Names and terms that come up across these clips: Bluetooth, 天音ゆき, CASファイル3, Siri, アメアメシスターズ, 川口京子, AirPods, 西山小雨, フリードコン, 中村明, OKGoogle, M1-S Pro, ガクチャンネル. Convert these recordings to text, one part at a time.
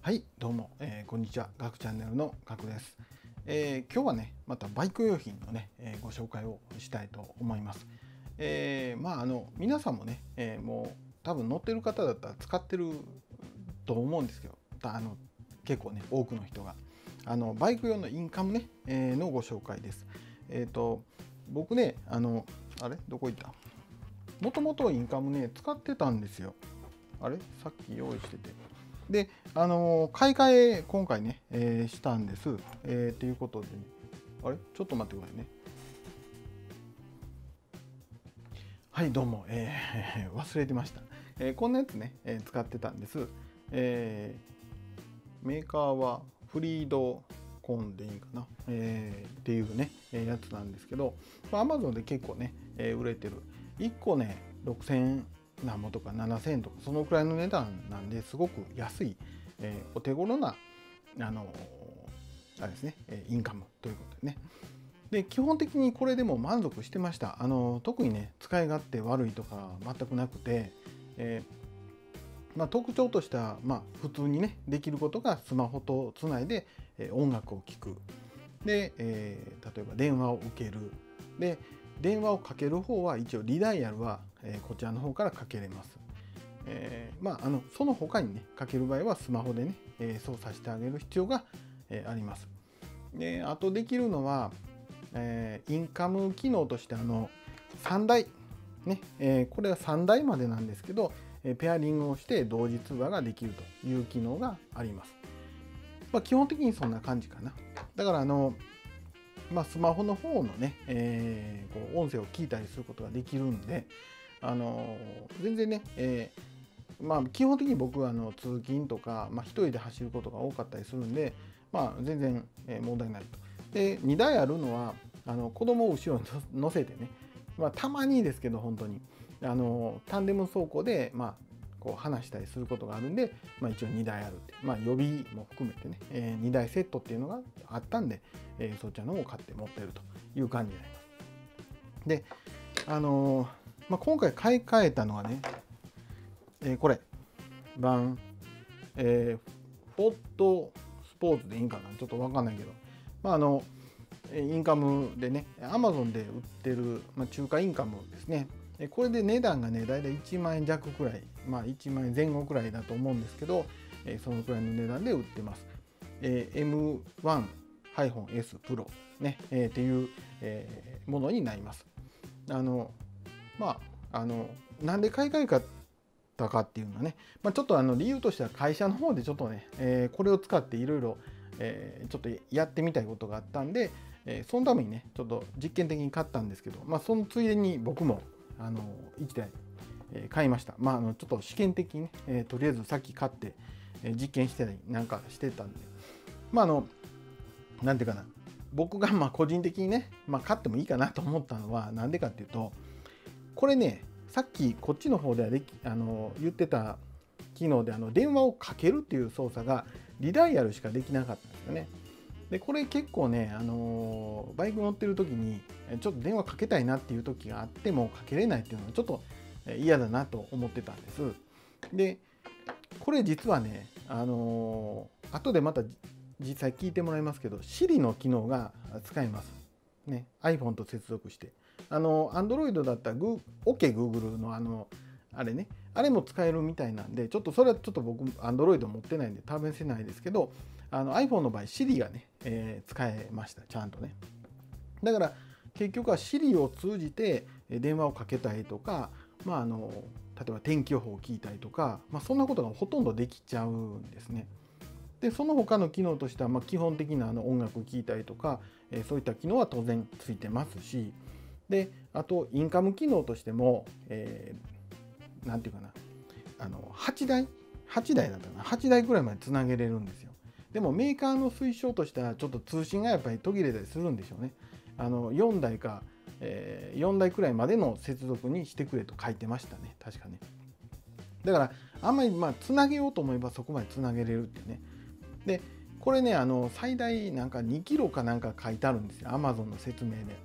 はいどうも、こんにちは。ガクチャンネルのガクです。今日はねまたバイク用品のね、ご紹介をしたいと思います。まあ皆さんもね、もう多分乗ってる方だったら使ってると思うんですけど、結構ね多くの人がバイク用のインカムね、のご紹介です。僕ねあれどこ行った？もともとインカムね使ってたんですよ。あれさっき用意してて。で買い替え今回ね、したんです。ということで、ね、あれちょっと待ってくださいね。はいどうも、忘れてました。こんなやつね、使ってたんです。メーカーはフリードコンでいいかな、っていうねやつなんですけど、Amazon で結構ね、売れてる。1個ね6000何もとか7000円とかそのくらいの値段なんですごく安い、お手頃なあれですねインカムということでね。で基本的にこれでも満足してました。特にね使い勝手悪いとか全くなくて、特徴としては、普通にねできることがスマホとつないで、音楽を聴くで、例えば電話を受けるで電話をかける方は一応リダイヤルはこちらの方からかけれます。その他にねかける場合はスマホでね操作してあげる必要があります。であとできるのはインカム機能として3台ねこれは3台までなんですけどペアリングをして同時通話ができるという機能があります。基本的にそんな感じかな。だからスマホの方のね、こう音声を聞いたりすることができるんで、全然ね、基本的に僕は通勤とか、1人で走ることが多かったりするんで、全然問題ないと。で2台あるのは子供を後ろに乗せてね、たまにですけど本当にタンデム走行で、こう話したりすることがあるんで、一応2台あるって、予備も含めてね、2台セットっていうのがあったんで、そちらの方を買って持っているという感じになります。で、今回買い替えたのはね、これ、フォットスポーツでいいんかな、ちょっと分かんないけど、インカムでね、Amazon で売ってる、中華インカムですね。これで値段がねだいたい1万円弱くらい、1万円前後くらいだと思うんですけど、そのくらいの値段で売ってます。M1-S Pro ね、っていう、ものになります。なんで買い替え買ったかっていうのはね、ちょっと理由としては会社の方でちょっとね、これを使っていろいろちょっとやってみたいことがあったんで、そのためにねちょっと実験的に買ったんですけど、そのついでに僕も1台買いました。ちょっと試験的にね、とりあえずさっき買って、実験してたりなんかしてたんで、なんていうかな、僕が個人的にね、買ってもいいかなと思ったのはなんでかっていうと、これねさっきこっちの方では言ってた機能で電話をかけるっていう操作がリダイヤルしかできなかったんですよね。でこれ結構ね、バイク乗ってる時にちょっと電話かけたいなっていう時があってもかけれないっていうのはちょっと嫌だなと思ってたんです。でこれ実はね、後でまた実際聞いてもらいますけど Siri の機能が使えます、ね、iPhone と接続してAndroid だったら OKGoogle のあれねあれも使えるみたいなんで、ちょっとそれはちょっと僕 Android 持ってないんで試せないですけど、iPhone の場合 Siri がね、使えましたちゃんとね。だから結局は Siri を通じて電話をかけたいとか、例えば天気予報を聞いたりとか、そんなことがほとんどできちゃうんですね。でその他の機能としては、基本的な音楽を聴いたりとか、そういった機能は当然ついてますし、であとインカム機能としても、なんていうかな、8台だったかな、8台くらいまでつなげれるんですよ。でもメーカーの推奨としてはちょっと通信がやっぱり途切れたりするんでしょうね。4台か、4台くらいまでの接続にしてくれと書いてましたね確かね。だからあんまりつなげようと思えばそこまでつなげれるっていうね。でこれね最大なんか2キロかなんか書いてあるんですよ Amazon の説明で。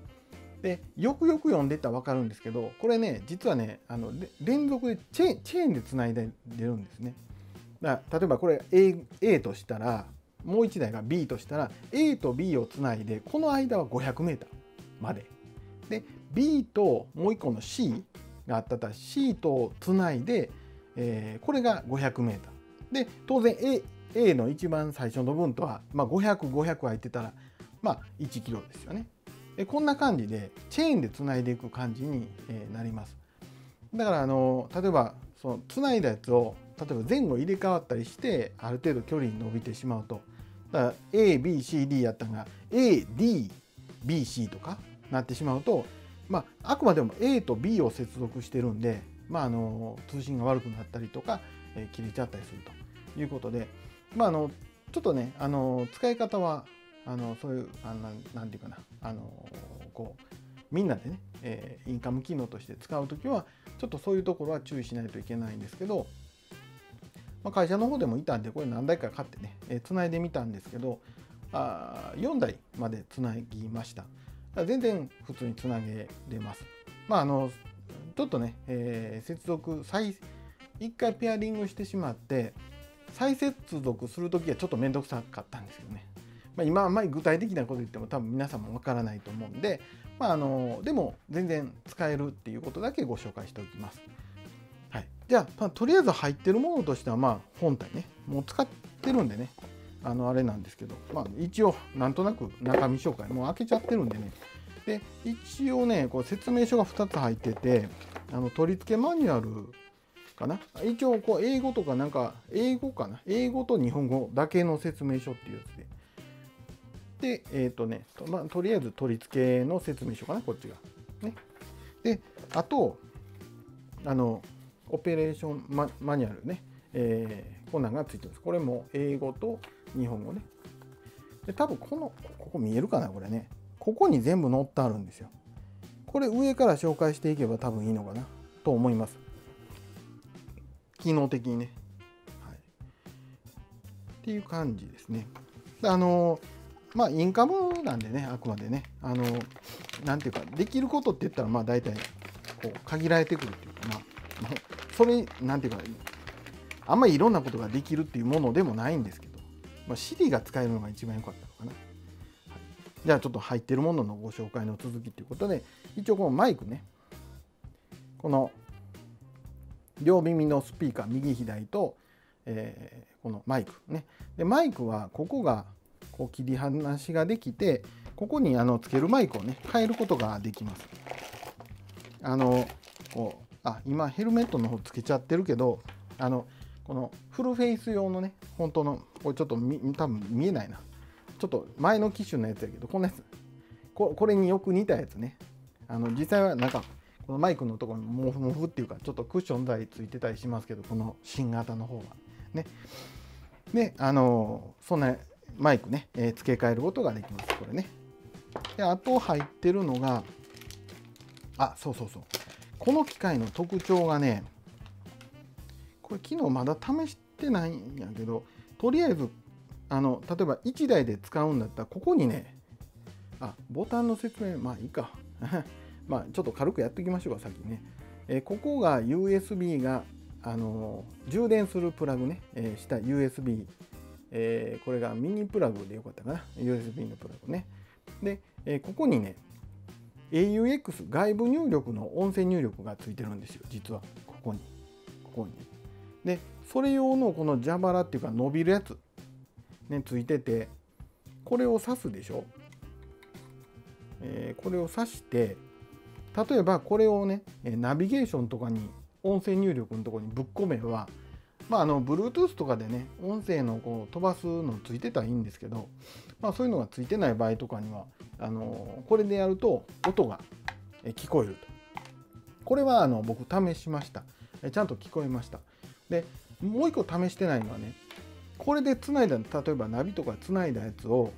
よくよく読んでったら分かるんですけど、これね実はね連続でチェーンでつないでるんですね。だから例えばこれ A としたら、もう1台が B としたら A と B をつないで、この間は 500m までで、 B ともう1個の C があったら C とつないで、これが 500m で、当然 A の一番最初の分とは、まあ、500、500空いてたら、まあ、1km ですよね。こんな感じでチェーンでつないでいく感じになります。だから例えばそのつないだやつを例えば前後入れ替わったりしてある程度距離に伸びてしまうと、だから ABCD やったのが ADBC とかなってしまうと、まあ、あくまでも A と B を接続してるんで、まあ、通信が悪くなったりとか、切れちゃったりするということで、まあ、ちょっとね使い方はそういうなんていうかな、こうみんなでね、インカム機能として使うときはちょっとそういうところは注意しないといけないんですけど、まあ、会社の方でもいたんでこれ何台か買ってね、つないでみたんですけど、4台までつなぎました。だから全然普通につなげれます。まあちょっとね、接続1回ペアリングしてしまって再接続するときはちょっと面倒くさかったんですけどね。まあ、今あんまり具体的なこと言っても多分皆さんもわからないと思うんで、まあ、でも全然使えるっていうことだけご紹介しておきます。はい、じゃあとりあえず入ってるものとしては、まあ本体ねもう使ってるんでね、あれなんですけど、まあ、一応なんとなく中身紹介もう開けちゃってるんでね。で一応ねこう説明書が2つ入ってて、取り付けマニュアルかな、一応こう英語とかなんか英語と日本語だけの説明書っていうやつで。でまあ、とりあえず取り付けの説明書かな、こっちが。ね、であとオペレーションマニュアルね、こんなんがついてます。これも英語と日本語ね。で多分ここ見えるかな、これね。ここに全部載ってあるんですよ。これ上から紹介していけば多分いいのかなと思います。機能的にね。はい、っていう感じですね。でまあ、インカムなんでね、あくまでね、なんていうか、できることって言ったら、まあ、大体、こう、限られてくるっていうか、まあ、それ、なんていうか、あんまりいろんなことができるっていうものでもないんですけど、まあ、Siri が使えるのが一番良かったのかな。はい、じゃあ、ちょっと入ってるもののご紹介の続きということで、一応、このマイクね、この、両耳のスピーカー、右左と、このマイクね。で、マイクは、ここが、こう切り離しができて、ここにつけるマイクをね変えることができます。今ヘルメットの方つけちゃってるけど、このフルフェイス用のね本当のこれちょっと多分見えないな、ちょっと前の機種のやつやけど、こんなやつ、これによく似たやつね。実際はなんかこのマイクのところにモフモフっていうかちょっとクッション材ついてたりしますけど、この新型の方はね。でそんなマイクね、付け替えることができます、これね。で、あと入ってるのが、あ、そうそうそう。この機械の特徴がね、これ、機能まだ試してないんやけど、とりあえず、例えば1台で使うんだったら、ここにね、あ、ボタンの説明、まあいいか。まあ、ちょっと軽くやっていきましょうか、先にね。ここが USB が、充電するプラグね、した USB。これがミニプラグでよかったかな、 USB のプラグね。で、ここにね AUX 外部入力の音声入力がついてるんですよ、実はここに、ね、でそれ用のこの蛇腹っていうか伸びるやつねついてて、これを挿すでしょ、これを挿して、例えばこれをねナビゲーションとかに音声入力のところにぶっ込めば、まあBluetooth とかでね音声のこう飛ばすのついてたらいいんですけど、まあ、そういうのがついてない場合とかにはこれでやると音が聞こえると。これは僕試しました。ちゃんと聞こえました。でもう一個試してないのはね、これでつないだ、例えばナビとかつないだやつを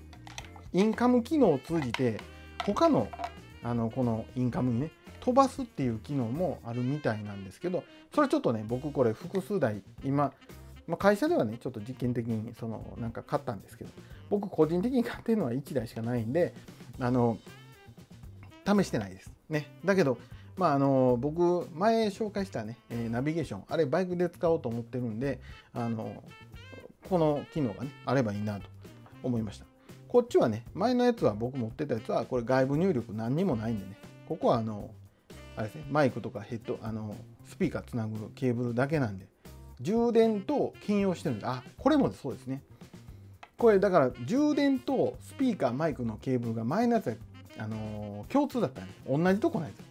インカム機能を通じて他のこのインカムにね飛ばすっていう機能もあるみたいなんですけど、それちょっとね僕これ複数台今、まあ、会社ではねちょっと実験的になんか買ったんですけど、僕個人的に買ってるのは1台しかないんで試してないですね。だけどまあ僕前紹介したね、ナビゲーション、あれバイクで使おうと思ってるんで、この機能がねあればいいなと思いました。こっちはね、前のやつは僕持ってたやつはこれ外部入力何にもないんでね、ここはあれですね、マイクとかヘッドスピーカーつなぐケーブルだけなんで、充電と兼用してるんで、あ、これもそうですね。これだから充電とスピーカーマイクのケーブルが前のやつは共通だったんで、同じとこないです。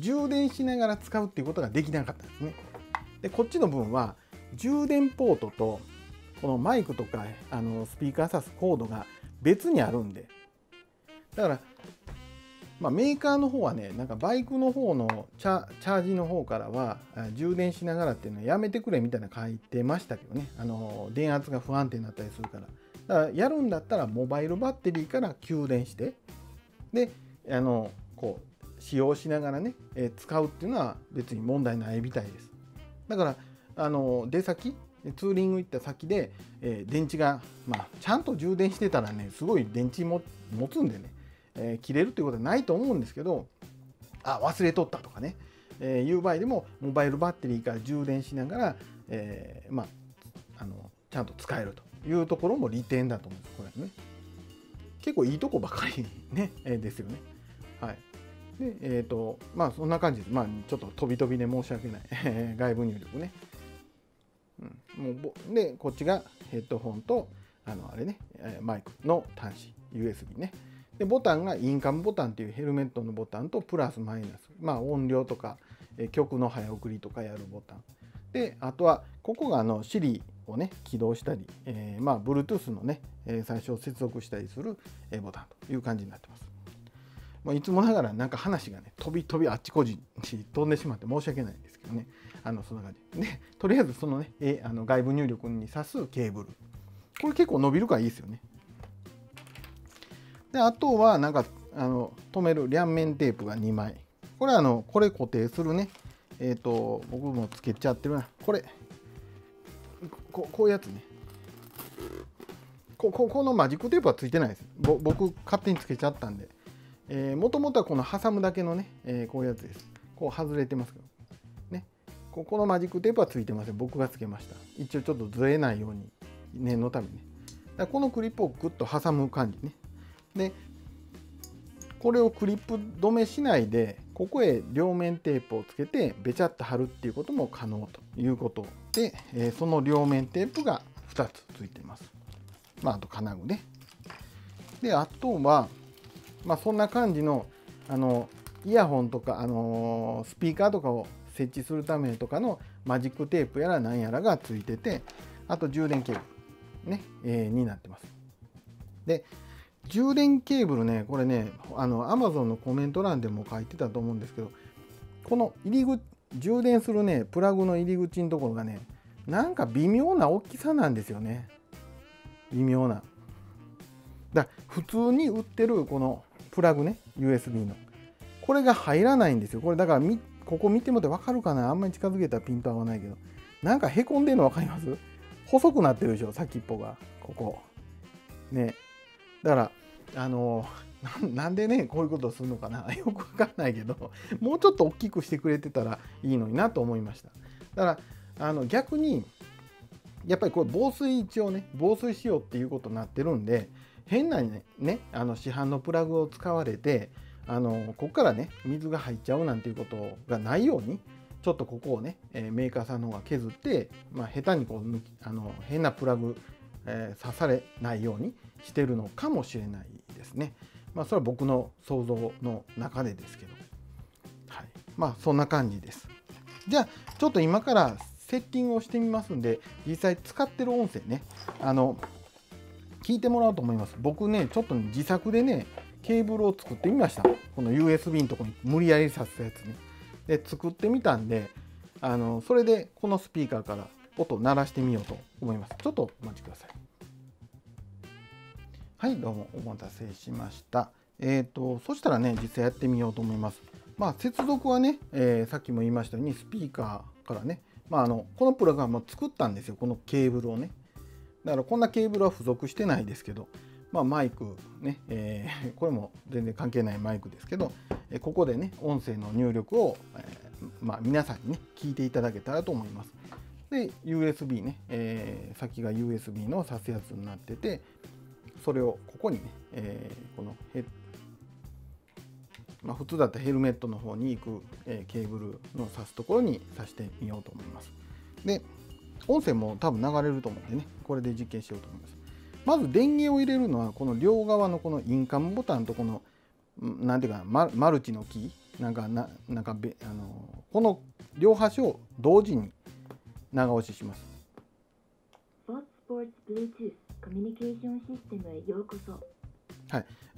充電しながら使うっていうことができなかったんですね。でこっちの分は充電ポートとこのマイクとかスピーカー挿すコードが別にあるんで、だからまあ、メーカーの方はね、なんかバイクの方のチャージの方からは充電しながらっていうのはやめてくれみたいな書いてましたけどね、電圧が不安定になったりするから、やるんだったらモバイルバッテリーから給電して、でこう使用しながらね、使うっていうのは別に問題ないみたいです。だから出先、ツーリング行った先で、電池が、まあ、ちゃんと充電してたらね、すごい電池も持つんでね、切れるということはないと思うんですけど、あ、忘れとったとかね、いう場合でもモバイルバッテリーから充電しながら、まあ、ちゃんと使えるというところも利点だと思うんです。これね結構いいとこばかりね、ですよね。はい。でまあそんな感じで、まあ、ちょっと飛び飛びで申し訳ない外部入力ね、うん、もうでこっちがヘッドホンとあれね、マイクの端子 USB ね。でボタンがインカムボタンっていうヘルメットのボタンとプラスマイナス、まあ、音量とか曲の早送りとかやるボタンで、あとはここがSiri をね起動したり、まあ Bluetooth のね最初接続したりするボタンという感じになってます。まあ、いつもながらなんか話がね飛び飛びあっちこっちに飛んでしまって申し訳ないんですけどね、そんな感じで、とりあえずそのね外部入力に挿すケーブル、これ結構伸びるからいいですよね。であとはなんか止める両面テープが2枚。これはこれ固定するね。僕もつけちゃってるな。これ。こういうやつね。このマジックテープはついてないです。僕勝手につけちゃったんで。もともとはこの挟むだけのね、こういうやつです。こう外れてますけど。ね。このマジックテープはついてません。僕がつけました。一応ちょっとずれないように念のためにね。だからこのクリップをグッと挟む感じね。でこれをクリップ止めしないでここへ両面テープをつけてべちゃっと貼るっていうことも可能ということで、その両面テープが2つついています。まあ、あと金具ね。であとは、まあ、そんな感じのイヤホンとか、スピーカーとかを設置するためとかのマジックテープやら何やらがついてて、あと充電ケーブル、ねになってます。で充電ケーブルね、これね、Amazon のコメント欄でも書いてたと思うんですけど、この入り口、充電するね、プラグの入り口のところがね、なんか微妙な大きさなんですよね。微妙な。だ普通に売ってるこのプラグね、USB の。これが入らないんですよ。これだからここ見てもらって分かるかな？あんまり近づけたらピント合わないけど。なんかへこんでるの分かります？細くなってるでしょ、先っぽが。ここ。ね。だからなんでねこういうことをするのかなよく分かんないけど、もうちょっと大きくしてくれてたらいいのになと思いました。だから逆にやっぱりこれ防水、一応ね防水仕様っていうことになってるんで、変なね市販のプラグを使われてここからね水が入っちゃうなんていうことがないように、ちょっとここをねメーカーさんの方が削って、まあ、下手にこう変なプラグ刺されないようにしてるのかもしれないですね。まあそれは僕の想像の中でですけど、はい、まあそんな感じです。じゃあちょっと今からセッティングをしてみますんで、実際使ってる音声ね聞いてもらおうと思います。僕ねちょっと自作でねケーブルを作ってみました。この USB のとこに無理やり挿すやつね。で作ってみたんでそれでこのスピーカーから音を鳴らしてみようと思います。ちょっとお待ちください。はい、どうもお待たせしました。そしたらね、実際やってみようと思います。まあ、接続はね、さっきも言いましたように、スピーカーからね、まあ、このプラグはもう作ったんですよ、このケーブルをね。だから、こんなケーブルは付属してないですけど、まあ、マイクね、これも全然関係ないマイクですけど、ここでね音声の入力を、まあ、皆さんにね聞いていただけたらと思います。で USB ね、先が USB の挿すやつになってて、それをここにね、このまあ、普通だったらヘルメットの方に行く、ケーブルの挿すところに挿してみようと思います。で音声も多分流れると思うんでね、これで実験しようと思います。まず電源を入れるのはこの両側のこのインカムボタンとこの何ていうかマルチのキーこの両端を同時に長押しします。は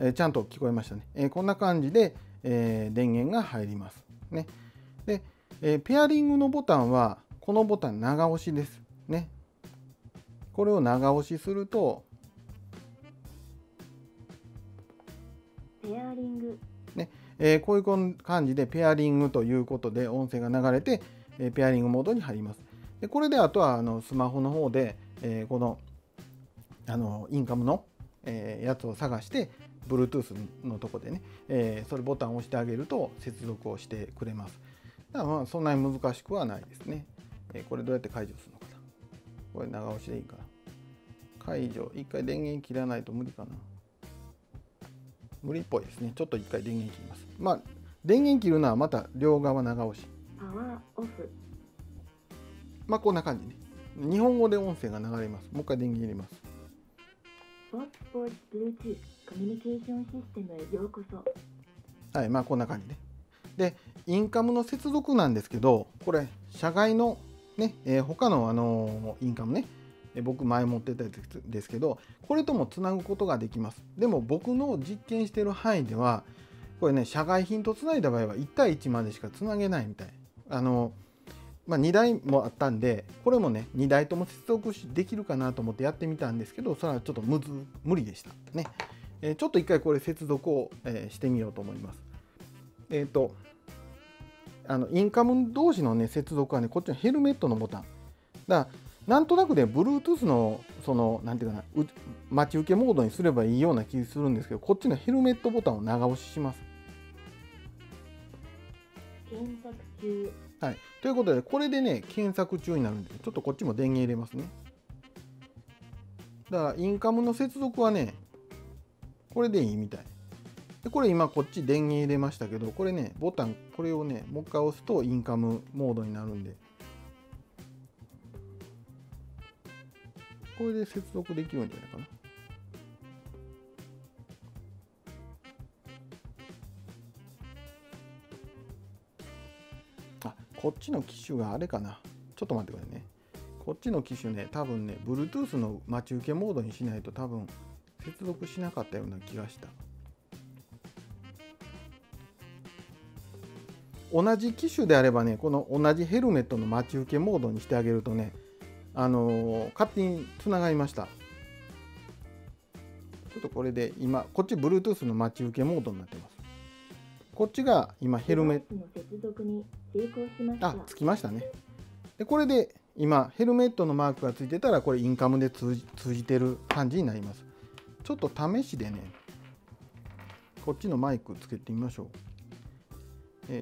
い、ちゃんと聞こえましたね。こんな感じで、電源が入ります。ね、で、ペアリングのボタンはこのボタン長押しです。ね、これを長押しすると、ペアリングね、こういう感じでペアリングということで音声が流れて、ペアリングモードに入ります。でこれであとはスマホの方で、このインカムのやつを探して Bluetooth のとこでね、それボタンを押してあげると接続をしてくれます。だからまあそんなに難しくはないですね。これどうやって解除するのかな。これ長押しでいいかな。解除一回電源切らないと無理かな。無理っぽいですね。ちょっと一回電源切ります。まあ電源切るのはまた両側長押し。パワーオフ。まあこんな感じね。日本語で音声が流れます。もう一回電源入れます。はい、まあこんな感じで。で、インカムの接続なんですけど、これ、社外のね、他のインカムね、僕前持ってたやつですけど、これともつなぐことができます。でも僕の実験してる範囲では、これね、社外品とつないだ場合は1対1までしかつなげないみたい。まあ、2台もあったんで、これもね2台とも接続できるかなと思ってやってみたんですけど、それはちょっと無理でしたね。ちょっと一回これ接続をしてみようと思います。インカム同士のね接続はね、こっちのヘルメットのボタンだから、なんとなくね Bluetooth のその何て言うかな、待ち受けモードにすればいいような気するんですけど、こっちのヘルメットボタンを長押しします。検索中。はい、ということでこれでね検索中になるんで、ちょっとこっちも電源入れますね。だからインカムの接続はねこれでいいみたいで、これ今こっち電源入れましたけど、これねボタンこれをねもう一回押すとインカムモードになるんで、これで接続できるんじゃないかな。こっちの機種があれかな。ちょっと待ってくださいね。こっちの機種ね、多分ね、Bluetooth の待ち受けモードにしないと多分接続しなかったような気がした。同じ機種であればね、この同じヘルメットの待ち受けモードにしてあげるとね、勝手につながりました。ちょっとこれで今、こっち Bluetooth の待ち受けモードになってます。こっちが今ヘルメットの接続に成功しました。あ、つきましたね。でこれで今ヘルメットのマークがついてたら、これインカムで通じてる感じになります。ちょっと試しでねこっちのマイクつけてみましょう。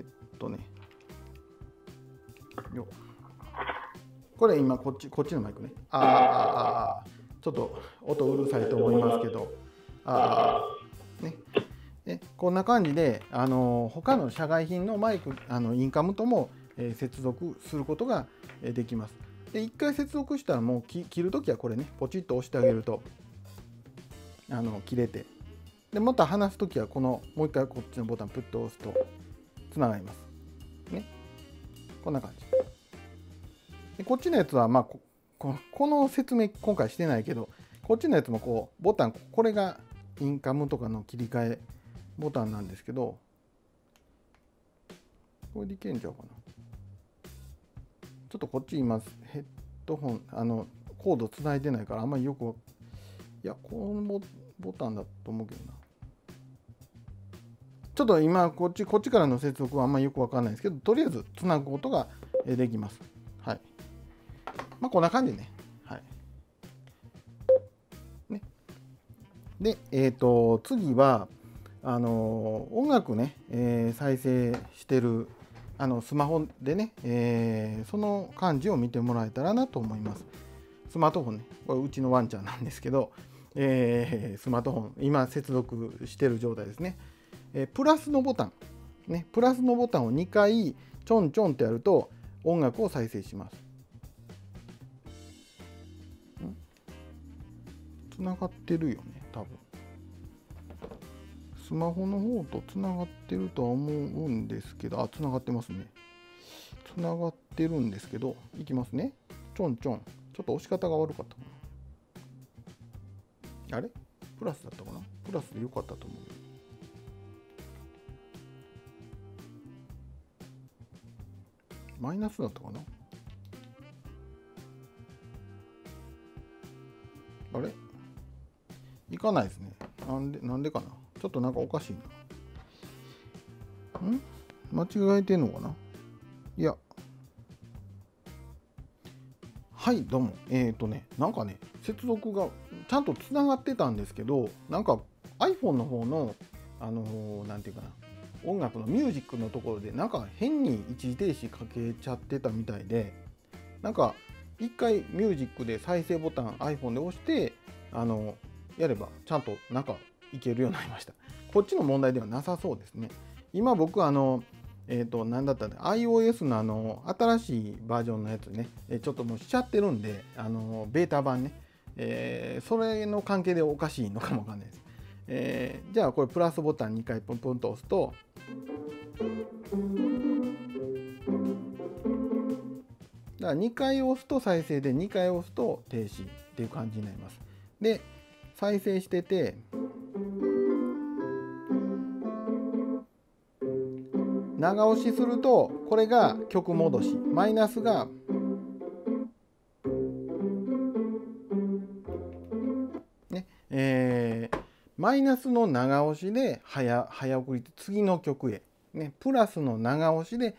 よこれ今こっちのマイクね。ちょっと音うるさいと思いますけど、こんな感じで他の社外品のマイクインカムとも、接続することができます。で1回接続したらもう切るときはこれねポチッと押してあげると切れて、でまた離すときはこのもう1回こっちのボタンプッと押すとつながります。ね、こんな感じで、こっちのやつはまあこの説明今回してないけど、こっちのやつもこうボタン、これがインカムとかの切り替えボタンなんですけど、これでいけんちゃうかな。ちょっとこっち今ヘッドホンコードつないでないからあんまりよく、いやこのボタンだと思うけどな。ちょっと今こっちからの接続はあんまりよくわかんないですけど、とりあえずつなぐことができます。はい、まあこんな感じね。はいね、で、次は音楽ね、再生してるスマホでね、その感じを見てもらえたらなと思います。スマートフォンね、これうちのワンちゃんなんですけど、スマートフォン、今接続してる状態ですね。プラスのボタン、ね、プラスのボタンを2回ちょんちょんってやると音楽を再生します。つながってるよね、多分。スマホの方とつながってるとは思うんですけど、あ、つながってますね。つながってるんですけど、いきますね。ちょんちょん。ちょっと押し方が悪かったかな。あれ？プラスだったかな？プラスで良かったと思う。マイナスだったかな？あれ？いかないですね。なんでかな？ちょっとなんかおかしいな。ん？間違えてんのかな？いや。はい、どうも。なんかね、接続がちゃんとつながってたんですけど、なんか iPhone の方の、なんていうかな、音楽のミュージックのところで、なんか変に一時停止かけちゃってたみたいで、なんか一回ミュージックで再生ボタン iPhone で押して、やればちゃんとなんかいけるようになりました。こっちの問題ではなさそうですね。今僕なんだったら iOS の新しいバージョンのやつね、ちょっともうしちゃってるんで、ベータ版ね、それの関係でおかしいのかもわかんないです。じゃあこれプラスボタン2回ポンポンと押すと、だから2回押すと再生で、2回押すと停止っていう感じになります。で、再生してて、長押しするとこれが曲戻し、マイナスがね、マイナスの長押しで早送りって次の曲へ、ね、プラスの長押しで、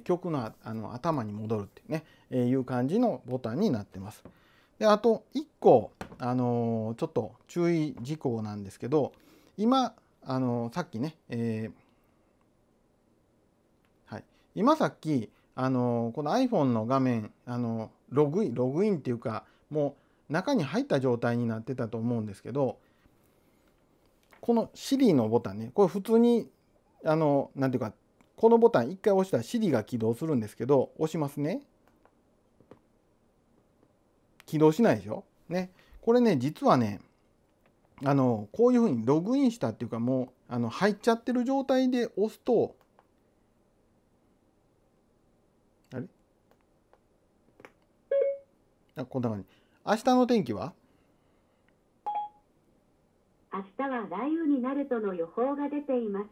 曲の頭に戻るっていうね、いう感じのボタンになってます。で、あと1個、ちょっと注意事項なんですけど、今さっきね、この iPhone の画面、ログインっていうか、もう中に入った状態になってたと思うんですけど、この Siri のボタンね、これ普通に、なんていうか、このボタン1回押したら Siri が起動するんですけど、押しますね。起動しないでしょ？ね。これね、実はね、こういうふうにログインしたっていうか、もう入っちゃってる状態で押すと、こんな感じ。明日の天気は？明日は雷雨になるとの予報が出ています。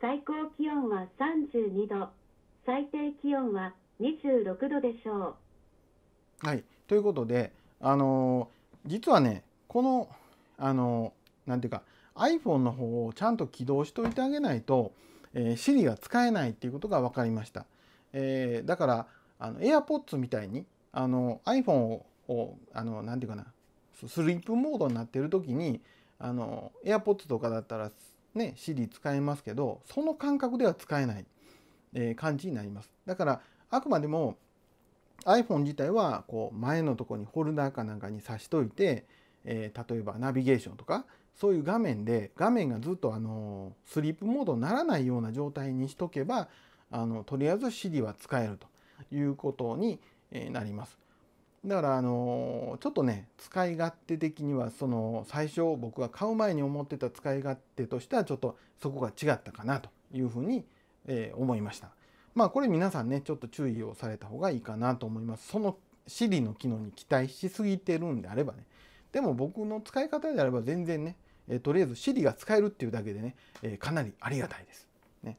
最高気温は32度、最低気温は26度でしょう。はい、ということで、実はね、この、なんていうか、iPhone の方をちゃんと起動しておいてあげないと、Siri が使えないっていうことが分かりました。だから、AirPods みたいに、iPhone をなんていうかな、スリープモードになってる時にAirPods とかだったらね Siri 使えますけど、その感覚では使えない、感じになります。だからあくまでも iPhone 自体はこう前のところにホルダーかなんかに挿しといて、例えばナビゲーションとかそういう画面で、画面がずっとスリープモードにならないような状態にしとけば、とりあえず Siri は使えるということになります。だからちょっとね、使い勝手的にはその最初僕が買う前に思ってた使い勝手としてはちょっとそこが違ったかなというふうに思いました。まあこれ皆さんね、ちょっと注意をされた方がいいかなと思います。その Siri の機能に期待しすぎてるんであればね。でも僕の使い方であれば全然ね、とりあえず Siri が使えるっていうだけでね、かなりありがたいです。ね、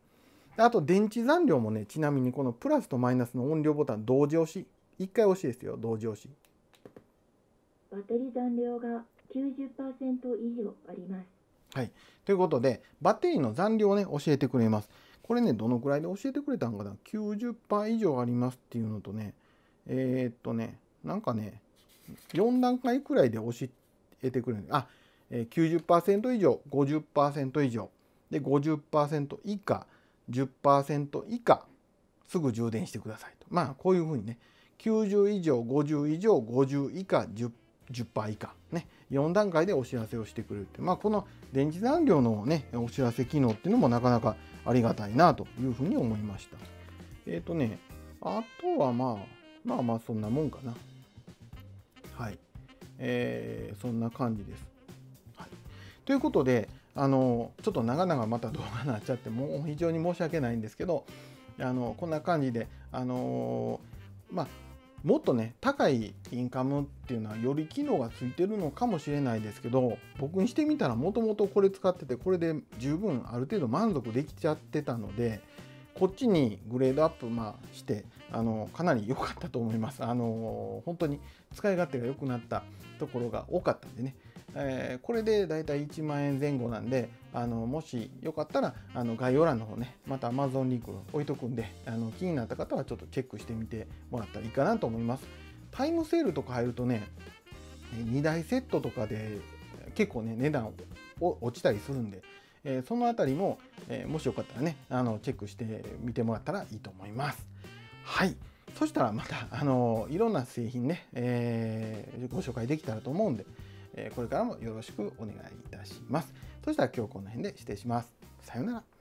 あと電池残量もね、ちなみにこのプラスとマイナスの音量ボタン同時押し。1回押しですよ、同時押し。バッテリー残量が 90% 以上あります。はい、ということでバッテリーの残量をね教えてくれます。これね、どのくらいで教えてくれたのかな、90% 以上ありますっていうのとね、なんかね4段階くらいで教えてくれる、あ90% 以上、50% 以上、で 50% 以下、10% 以下、すぐ充電してくださいと。まあこういうふうにね、90以上、50以上、50以下、10% 以下、ね、4段階でお知らせをしてくれるって、まあ、この電池残量の、ね、お知らせ機能っていうのもなかなかありがたいなというふうに思いました。ね、あとはまあまあまあそんなもんかな。はい。そんな感じです。はい、ということで、ちょっと長々また動画になっちゃって、もう非常に申し訳ないんですけど、こんな感じで、まあもっとね高いインカムっていうのはより機能がついてるのかもしれないですけど、僕にしてみたらもともとこれ使ってて、これで十分ある程度満足できちゃってたので、こっちにグレードアップ、まあ、してかなり良かったと思います。本当に使い勝手が良くなったところが多かったんでね、これでだいたい1万円前後なんで、もしよかったら概要欄の方ね、また Amazon リンク置いとくんで、気になった方はちょっとチェックしてみてもらったらいいかなと思います。タイムセールとか入るとね、2台セットとかで結構ね値段落ちたりするんで、そのあたりも、もしよかったらねチェックしてみてもらったらいいと思います。はい。そしたらまたいろんな製品ね、ご紹介できたらと思うんで、これからもよろしくお願いいたします。そしたら今日この辺で失礼します。さようなら。